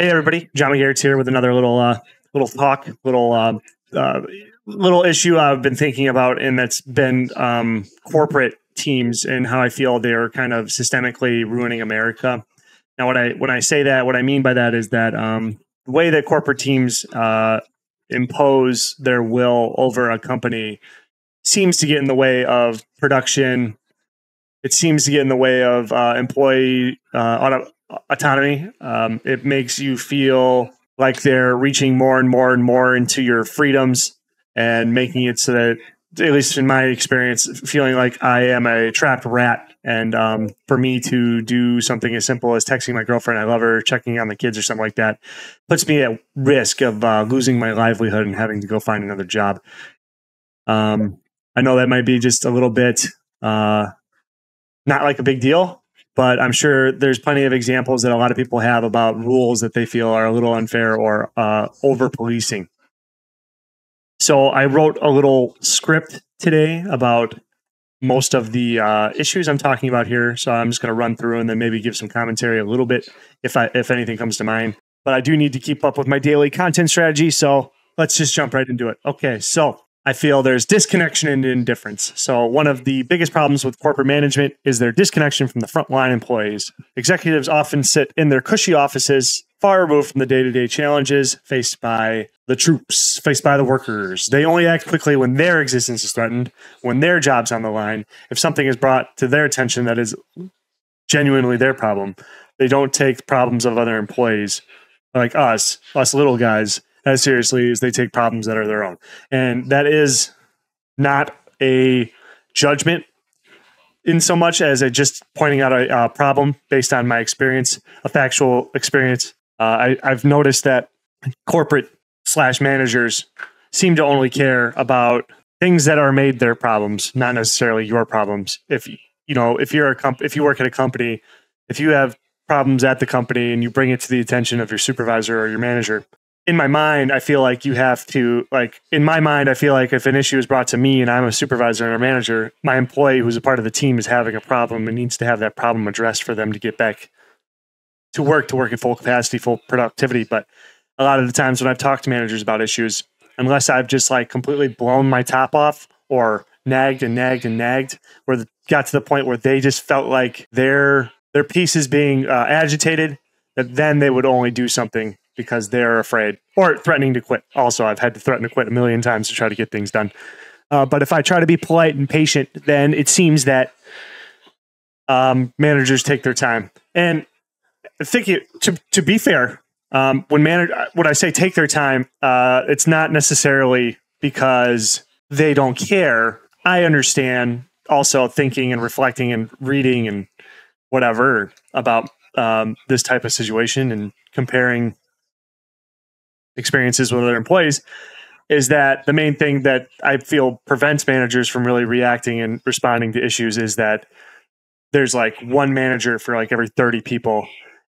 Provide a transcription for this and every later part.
Hey everybody, John McGarrett's here with another little issue I've been thinking about, and that's been corporate teams and how I feel they're kind of systemically ruining America. Now, when I say that, what I mean by that is that the way that corporate teams impose their will over a company seems to get in the way of production. It seems to get in the way of employee autonomy. It makes you feel like they're reaching more and more and more into your freedoms and making it so that, at least in my experience, feeling like I am a trapped rat. And for me to do something as simple as texting my girlfriend I love her, checking on the kids or something like that, puts me at risk of losing my livelihood and having to go find another job. I know that might be just a little bit not like a big deal, but I'm sure there's plenty of examples that a lot of people have about rules that they feel are a little unfair or over-policing. So I wrote a little script today about most of the issues I'm talking about here. So I'm just going to run through and then maybe give some commentary a little bit if anything comes to mind. But I do need to keep up with my daily content strategy, so let's just jump right into it. Okay, so I feel there's disconnection and indifference. So one of the biggest problems with corporate management is their disconnection from the frontline employees. Executives often sit in their cushy offices, far removed from the day-to-day challenges faced by the troops, faced by the workers. They only act quickly when their existence is threatened, when their job's on the line. If something is brought to their attention that is genuinely their problem, they don't take problems of other employees like us little guys, as seriously as they take problems that are their own. And that is not a judgment in so much as it just pointing out a problem based on my experience, a factual experience. I've noticed that corporate/managers seem to only care about things that are made their problems, not necessarily your problems. If you work at a company, if you have problems at the company and you bring it to the attention of your supervisor or your manager, in my mind, I feel like if an issue is brought to me and I'm a supervisor and a manager, my employee who's a part of the team is having a problem and needs to have that problem addressed for them to get back to work at full capacity, full productivity. But a lot of the times when I've talked to managers about issues, unless I've just like completely blown my top off or nagged and nagged and nagged, or got to the point where they just felt like their piece is being agitated, that then they would only do something because they're afraid or threatening to quit. Also, I've had to threaten to quit a million times to try to get things done. But if I try to be polite and patient, then it seems that managers take their time. And I think to be fair, when I say take their time, it's not necessarily because they don't care. I understand also thinking and reflecting and reading and whatever about this type of situation and comparing experiences with other employees, is that the main thing that I feel prevents managers from really reacting and responding to issues is that there's like one manager for like every 30 people,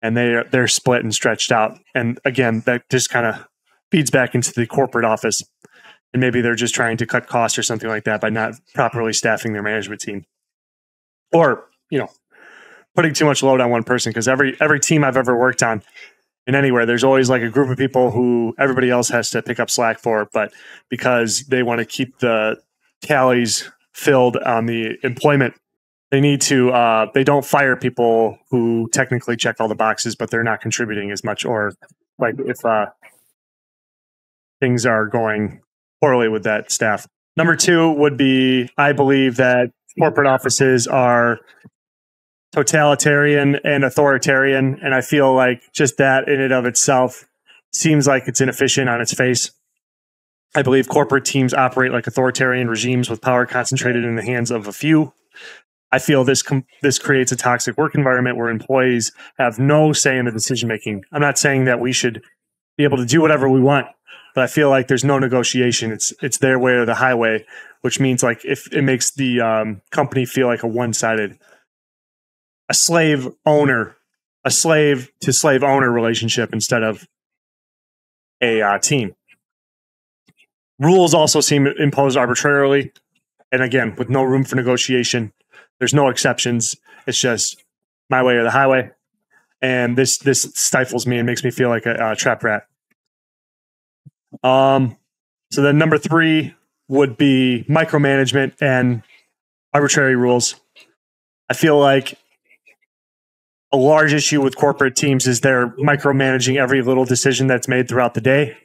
and they're split and stretched out. And again, that just kind of feeds back into the corporate office, and maybe they're just trying to cut costs or something like that by not properly staffing their management team, or, you know, putting too much load on one person. Because every team I've ever worked on, and anywhere, there's always like a group of people who everybody else has to pick up slack for, but because they want to keep the tallies filled on the employment, they need to, they don't fire people who technically check all the boxes, but they're not contributing as much, or like if things are going poorly with that staff. Number two would be, I believe that corporate offices are totalitarian and authoritarian. And I feel like just that in and of itself seems like it's inefficient on its face. I believe corporate teams operate like authoritarian regimes with power concentrated in the hands of a few. I feel this creates a toxic work environment where employees have no say in the decision-making. I'm not saying that we should be able to do whatever we want, but I feel like there's no negotiation. It's their way or the highway, which means like if it makes the company feel like a slave to slave owner relationship instead of a team. Rules also seem imposed arbitrarily, and again, with no room for negotiation. There's no exceptions. It's just my way or the highway. And this stifles me and makes me feel like a trap rat. So then number three would be micromanagement and arbitrary rules. I feel like a large issue with corporate teams is they're micromanaging every little decision that's made throughout the day.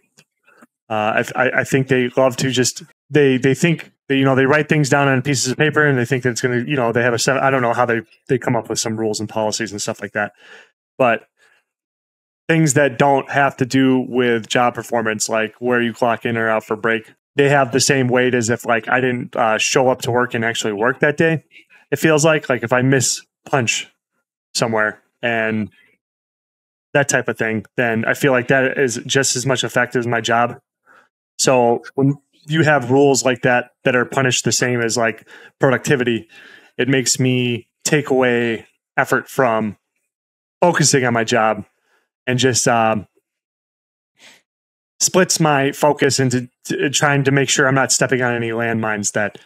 I think they love to just, they think that, you know, they write things down on pieces of paper and they think that it's going to, you know, they have a set. I don't know how they come up with some rules and policies and stuff like that. But things that don't have to do with job performance, like where you clock in or out for break, they have the same weight as if like I didn't show up to work and actually work that day. It feels like if I miss punch somewhere and that type of thing, then I feel like that is just as much effective as my job. So when you have rules like that that are punished the same as like productivity, it makes me take away effort from focusing on my job and just splits my focus into trying to make sure I'm not stepping on any landmines that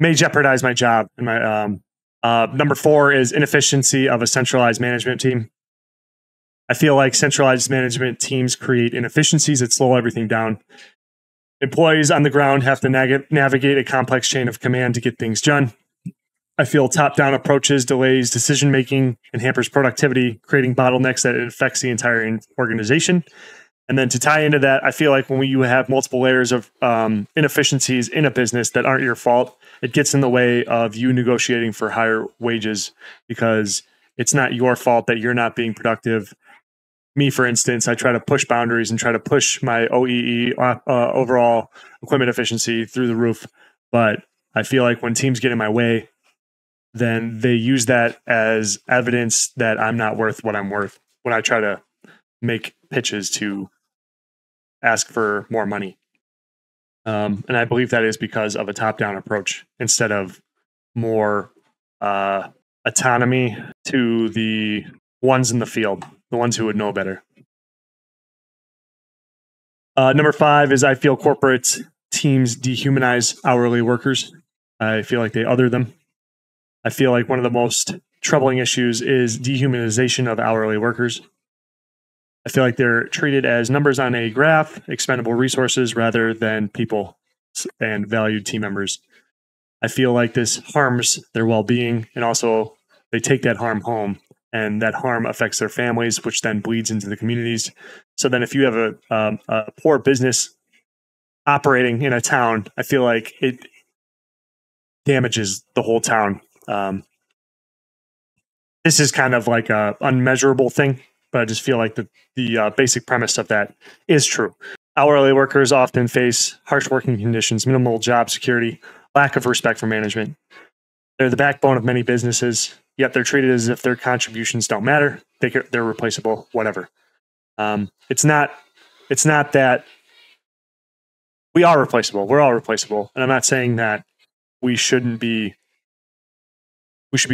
may jeopardize my job. And my number four is inefficiency of a centralized management team. I feel like centralized management teams create inefficiencies that slow everything down. Employees on the ground have to navigate a complex chain of command to get things done. I feel top-down approaches delays decision-making and hampers productivity, creating bottlenecks that affects the entire organization. And then to tie into that, I feel like when you have multiple layers of inefficiencies in a business that aren't your fault, it gets in the way of you negotiating for higher wages because it's not your fault that you're not being productive. Me, for instance, I try to push boundaries and try to push my OEE, overall equipment efficiency, through the roof. But I feel like when teams get in my way, then they use that as evidence that I'm not worth what I'm worth when I try to make pitches to ask for more money. And I believe that is because of a top-down approach instead of more autonomy to the ones in the field, the ones who would know better. Number five is I feel corporate teams dehumanize hourly workers. I feel like they other them. I feel like one of the most troubling issues is dehumanization of hourly workers. I feel like they're treated as numbers on a graph, expendable resources rather than people and valued team members. I feel like this harms their well-being, and also they take that harm home, and that harm affects their families, which then bleeds into the communities. So then if you have a poor business operating in a town, I feel like it damages the whole town. This is kind of like a unmeasurable thing, but I just feel like the basic premise of that is true. Hourly workers often face harsh working conditions, minimal job security, lack of respect for management. They're the backbone of many businesses, yet they're treated as if their contributions don't matter. They're replaceable, whatever. It's not that we are replaceable. We're all replaceable. And I'm not saying that we should be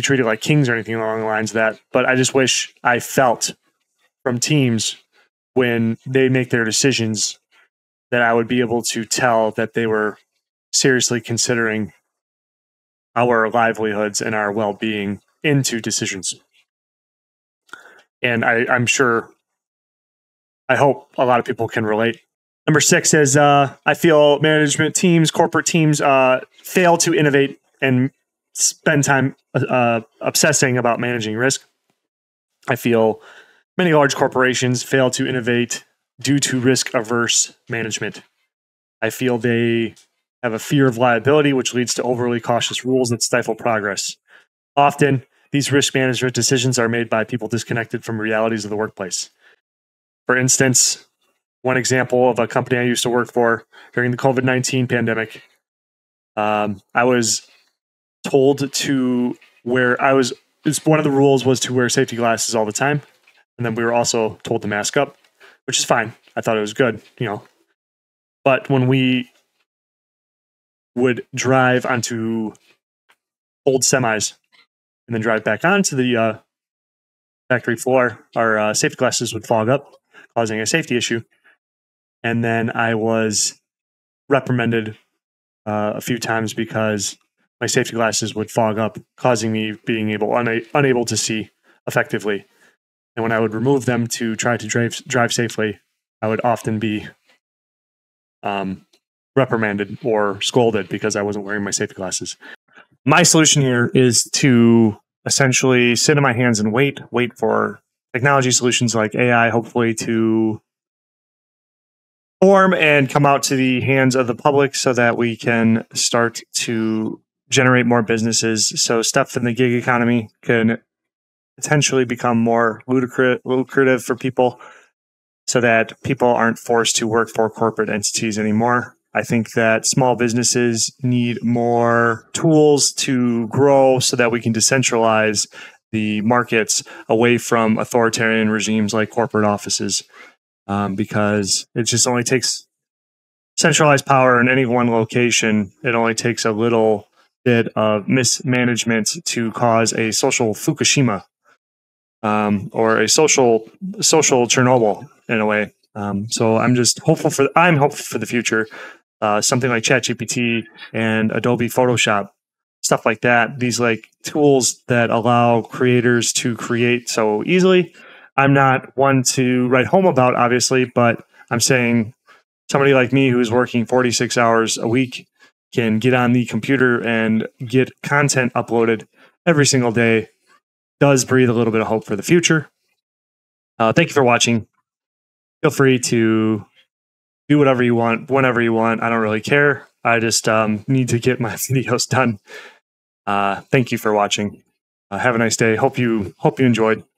treated like kings or anything along the lines of that. But I just wish I felt from teams when they make their decisions that I would be able to tell that they were seriously considering our livelihoods and our well-being into decisions. And I hope a lot of people can relate. Number six is I feel management teams, corporate teams fail to innovate and spend time obsessing about managing risk. I feel many large corporations fail to innovate due to risk-averse management. I feel they have a fear of liability, which leads to overly cautious rules that stifle progress. Often, these risk management decisions are made by people disconnected from realities of the workplace. For instance, one example of a company I used to work for during the COVID-19 pandemic, I was told to wear, one of the rules was to wear safety glasses all the time. And then we were also told to mask up, which is fine. I thought it was good, you know. But when we would drive onto old semis and then drive back onto the factory floor, our safety glasses would fog up, causing a safety issue. And then I was reprimanded a few times because my safety glasses would fog up, causing me being unable to see effectively. And when I would remove them to try to drive safely, I would often be reprimanded or scolded because I wasn't wearing my safety glasses. My solution here is to essentially sit in my hands and wait for technology solutions like AI, hopefully, to form and come out to the hands of the public so that we can start to generate more businesses. So stuff in the gig economy can potentially become more lucrative for people so that people aren't forced to work for corporate entities anymore. I think that small businesses need more tools to grow so that we can decentralize the markets away from authoritarian regimes like corporate offices, because it just only takes centralized power in any one location. It only takes a little bit of mismanagement to cause a social Fukushima or a social Chernobyl in a way. So I'm just hopeful for the future. Something like ChatGPT and Adobe Photoshop, stuff like that. These like tools that allow creators to create so easily. I'm not one to write home about, obviously, but I'm saying somebody like me who's working 46 hours a week can get on the computer and get content uploaded every single day. Does breathe a little bit of hope for the future. Thank you for watching. Feel free to do whatever you want, whenever you want. I don't really care. I just need to get my videos done. Thank you for watching. Have a nice day. Hope you enjoyed.